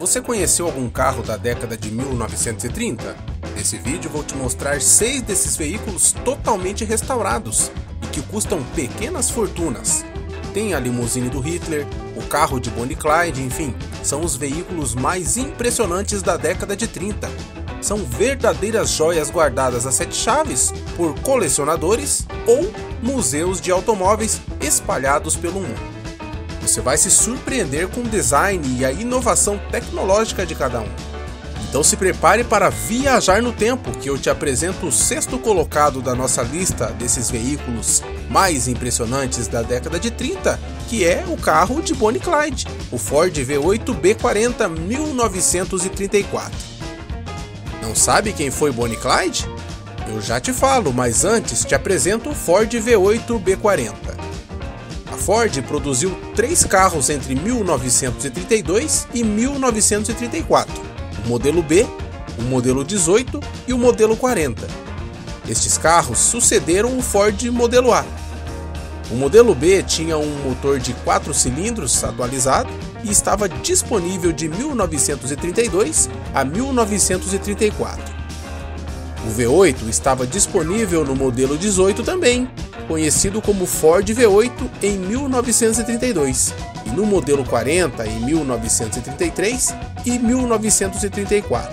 Você conheceu algum carro da década de 1930? Nesse vídeo vou te mostrar 6 desses veículos totalmente restaurados e que custam pequenas fortunas. Tem a limusine do Hitler, o carro de Bonnie Clyde, enfim, são os veículos mais impressionantes da década de 30. São verdadeiras joias guardadas a 7 chaves por colecionadores ou museus de automóveis espalhados pelo mundo. Você vai se surpreender com o design e a inovação tecnológica de cada um. Então se prepare para viajar no tempo, que eu te apresento o 6º colocado da nossa lista desses veículos mais impressionantes da década de 30, que é o carro de Bonnie Clyde, o Ford V8 B40 1934. Não sabe quem foi Bonnie Clyde? Eu já te falo, mas antes te apresento o Ford V8 B40. Ford produziu 3 carros entre 1932 e 1934, o modelo B, o modelo 18 e o modelo 40. Estes carros sucederam o Ford Modelo A. O modelo B tinha um motor de 4 cilindros atualizado e estava disponível de 1932 a 1934. O V8 estava disponível no modelo 18 também, conhecido como Ford V8 em 1932, e no modelo 40 em 1933 e 1934.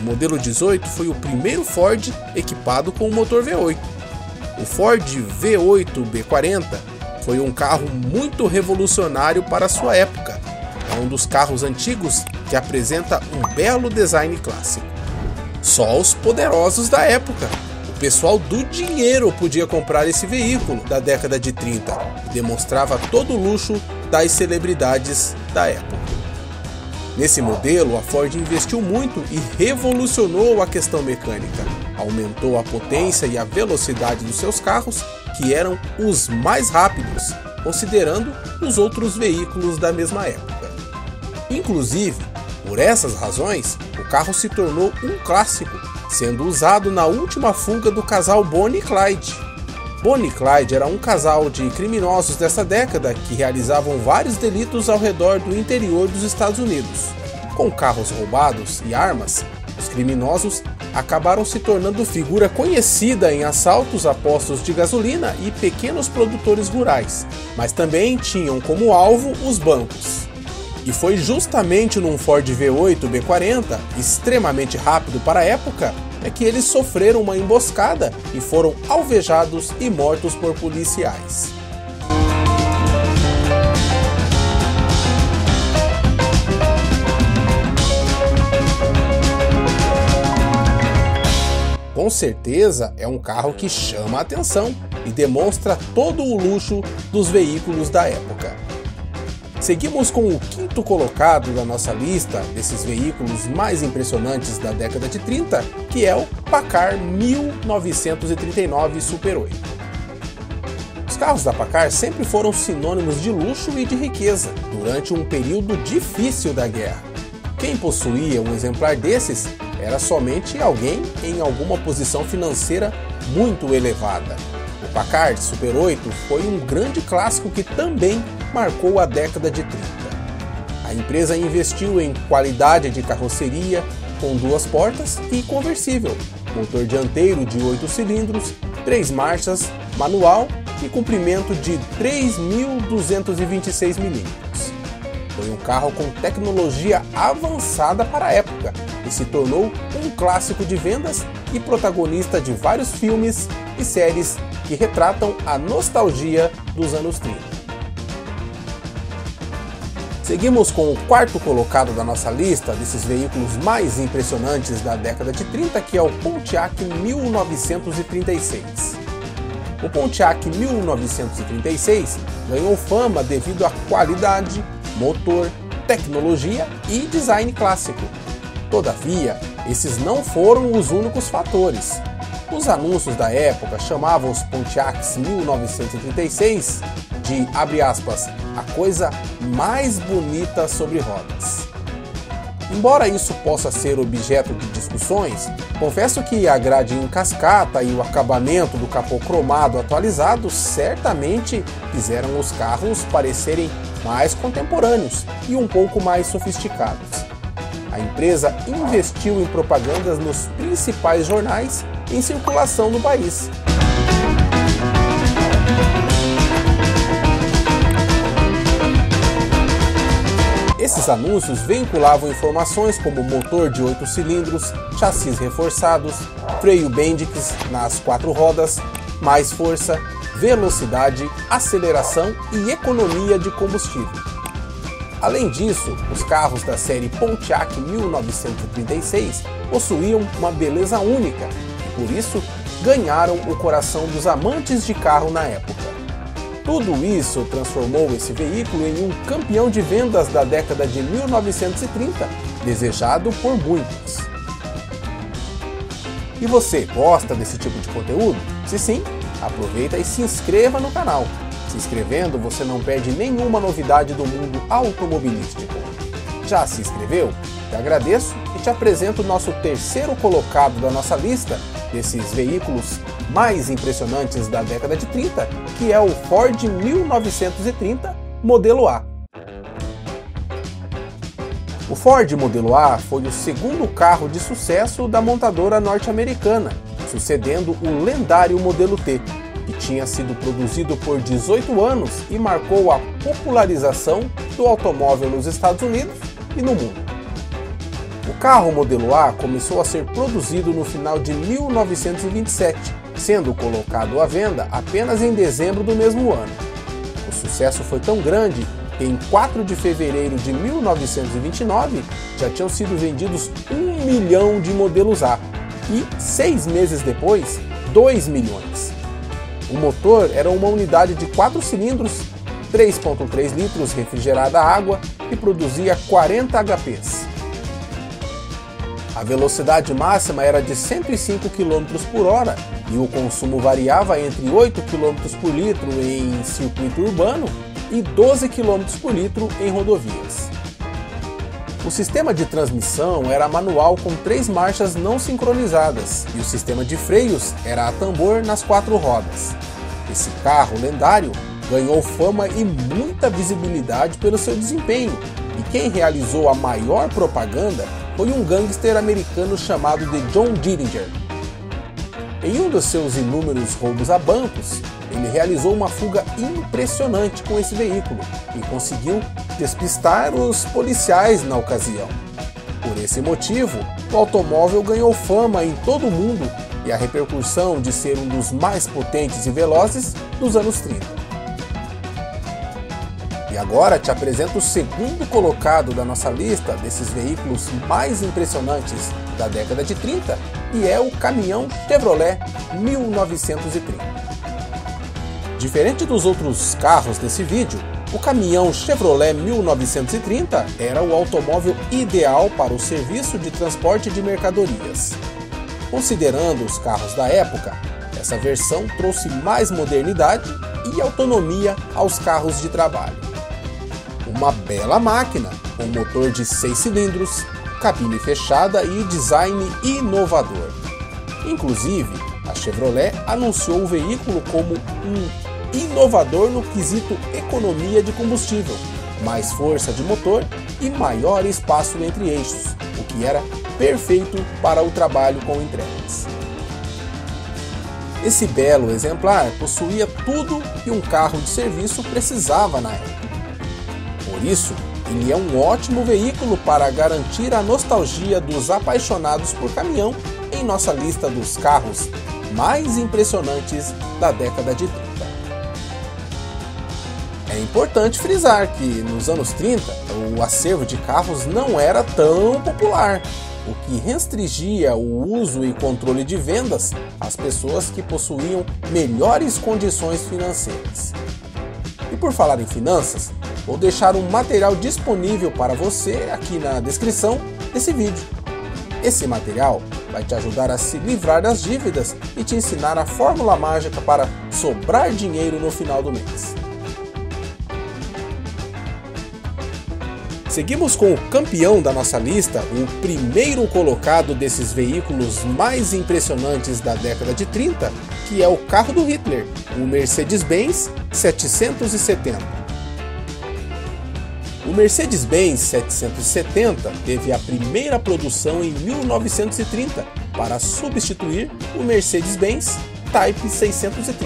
O modelo 18 foi o primeiro Ford equipado com o motor V8. O Ford V8 B40 foi um carro muito revolucionário para sua época. É um dos carros antigos que apresenta um belo design clássico. Só os poderosos da época, o pessoal do dinheiro, podia comprar esse veículo da década de 30, que demonstrava todo o luxo das celebridades da época. Nesse modelo, a Ford investiu muito e revolucionou a questão mecânica. Aumentou a potência e a velocidade dos seus carros, que eram os mais rápidos, considerando os outros veículos da mesma época. Inclusive, por essas razões, o carro se tornou um clássico, sendo usado na última fuga do casal Bonnie Clyde. Bonnie Clyde era um casal de criminosos dessa década que realizavam vários delitos ao redor do interior dos Estados Unidos. Com carros roubados e armas, os criminosos acabaram se tornando figura conhecida em assaltos a postos de gasolina e pequenos produtores rurais, mas também tinham como alvo os bancos. E foi justamente num Ford V8 B40, extremamente rápido para a época, é que eles sofreram uma emboscada e foram alvejados e mortos por policiais. Com certeza é um carro que chama a atenção e demonstra todo o luxo dos veículos da época. Seguimos com o 5º colocado da nossa lista desses veículos mais impressionantes da década de 30, que é o Packard 1939 Super 8. Os carros da Packard sempre foram sinônimos de luxo e de riqueza durante um período difícil da guerra. Quem possuía um exemplar desses era somente alguém em alguma posição financeira muito elevada. O Packard Super 8 foi um grande clássico que também marcou a década de 30. A empresa investiu em qualidade de carroceria, com 2 portas e conversível, motor dianteiro de 8 cilindros, 3 marchas, manual e comprimento de 3.226 mm. Foi um carro com tecnologia avançada para a época e se tornou um clássico de vendas e protagonista de vários filmes e séries que retratam a nostalgia dos anos 30. Seguimos com o 4º colocado da nossa lista desses veículos mais impressionantes da década de 30, que é o Pontiac 1936. O Pontiac 1936 ganhou fama devido à qualidade, motor, tecnologia e design clássico. Todavia, esses não foram os únicos fatores. Os anúncios da época chamavam os Pontiacs 1936 de, abre aspas, a coisa mais bonita sobre rodas. Embora isso possa ser objeto de discussões, confesso que a grade em cascata e o acabamento do capô cromado atualizado certamente fizeram os carros parecerem mais contemporâneos e um pouco mais sofisticados. A empresa investiu em propagandas nos principais jornais em circulação no país. Esses anúncios veiculavam informações como motor de 8 cilindros, chassis reforçados, freio Bendix nas 4 rodas, mais força, velocidade, aceleração e economia de combustível. Além disso, os carros da série Pontiac 1936 possuíam uma beleza única e, por isso, ganharam o coração dos amantes de carro na época. Tudo isso transformou esse veículo em um campeão de vendas da década de 1930, desejado por muitos. E você gosta desse tipo de conteúdo? Se sim, aproveita e se inscreva no canal. Se inscrevendo, você não perde nenhuma novidade do mundo automobilístico. Já se inscreveu? Te agradeço e te apresento o nosso terceiro colocado da nossa lista desses veículos mais impressionantes da década de 30, que é o Ford 1930 Modelo A. O Ford Modelo A foi o segundo carro de sucesso da montadora norte-americana, sucedendo o lendário Modelo T, que tinha sido produzido por 18 anos e marcou a popularização do automóvel nos Estados Unidos e no mundo. O carro Modelo A começou a ser produzido no final de 1927, sendo colocado à venda apenas em dezembro do mesmo ano. O sucesso foi tão grande que em 4 de fevereiro de 1929 já tinham sido vendidos 1 milhão de modelos A e, 6 meses depois, 2 milhões. O motor era uma unidade de 4 cilindros, 3,3 litros refrigerada a água e produzia 40 HPs. A velocidade máxima era de 105 km por hora e o consumo variava entre 8 km por litro em circuito urbano e 12 km por litro em rodovias. O sistema de transmissão era manual com 3 marchas não sincronizadas e o sistema de freios era a tambor nas 4 rodas. Esse carro lendário ganhou fama e muita visibilidade pelo seu desempenho, e quem realizou a maior propaganda foi um gangster americano chamado de John Dillinger. Em um dos seus inúmeros roubos a bancos, ele realizou uma fuga impressionante com esse veículo e conseguiu despistar os policiais na ocasião. Por esse motivo, o automóvel ganhou fama em todo o mundo e a repercussão de ser um dos mais potentes e velozes dos anos 30. E agora te apresento o segundo colocado da nossa lista desses veículos mais impressionantes da década de 30, e é o caminhão Chevrolet 1930. Diferente dos outros carros desse vídeo, o caminhão Chevrolet 1930 era o automóvel ideal para o serviço de transporte de mercadorias. Considerando os carros da época, essa versão trouxe mais modernidade e autonomia aos carros de trabalho. Uma bela máquina, com motor de 6 cilindros, cabine fechada e design inovador. Inclusive, a Chevrolet anunciou o veículo como um inovador no quesito economia de combustível, mais força de motor e maior espaço entre eixos, o que era perfeito para o trabalho com entregas. Esse belo exemplar possuía tudo que um carro de serviço precisava na época. Por isso, ele é um ótimo veículo para garantir a nostalgia dos apaixonados por caminhão em nossa lista dos carros mais impressionantes da década de 30. É importante frisar que, nos anos 30, o acervo de carros não era tão popular, o que restringia o uso e controle de vendas às pessoas que possuíam melhores condições financeiras. E por falar em finanças, vou deixar um material disponível para você aqui na descrição desse vídeo. Esse material vai te ajudar a se livrar das dívidas e te ensinar a fórmula mágica para sobrar dinheiro no final do mês. Seguimos com o campeão da nossa lista, o primeiro colocado desses veículos mais impressionantes da década de 30, que é o carro do Hitler, o Mercedes-Benz 770. O O Mercedes-Benz 770 teve a primeira produção em 1930 para substituir o Mercedes-Benz Type 630.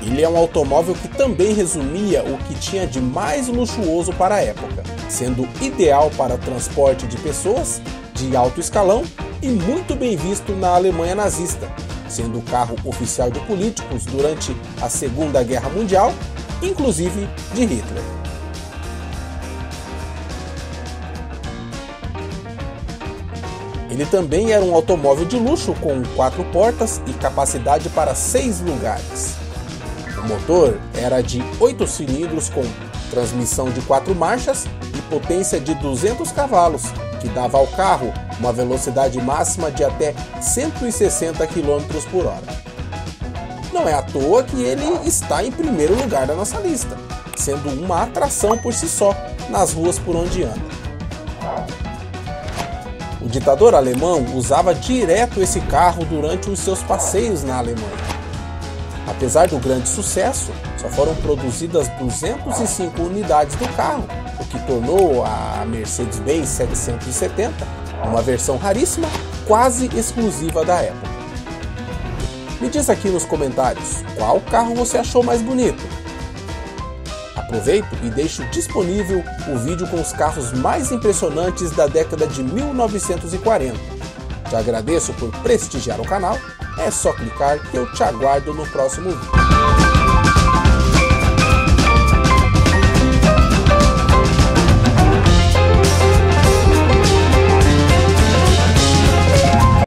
Ele é um automóvel que também resumia o que tinha de mais luxuoso para a época, sendo ideal para transporte de pessoas de alto escalão e muito bem visto na Alemanha nazista, sendo o carro oficial de políticos durante a Segunda Guerra Mundial, inclusive de Hitler. Ele também era um automóvel de luxo com 4 portas e capacidade para 6 lugares. O motor era de 8 cilindros com transmissão de 4 marchas e potência de 200 cavalos, que dava ao carro uma velocidade máxima de até 160 km por hora. Não é à toa que ele está em primeiro lugar da nossa lista, sendo uma atração por si só nas ruas por onde anda. O ditador alemão usava direto esse carro durante os seus passeios na Alemanha. Apesar do grande sucesso, só foram produzidas 205 unidades do carro, o que tornou a Mercedes-Benz 770 uma versão raríssima, quase exclusiva da época. Me diz aqui nos comentários qual carro você achou mais bonito. Aproveito e deixo disponível o vídeo com os carros mais impressionantes da década de 1940. Te agradeço por prestigiar o canal. É só clicar que eu te aguardo no próximo vídeo.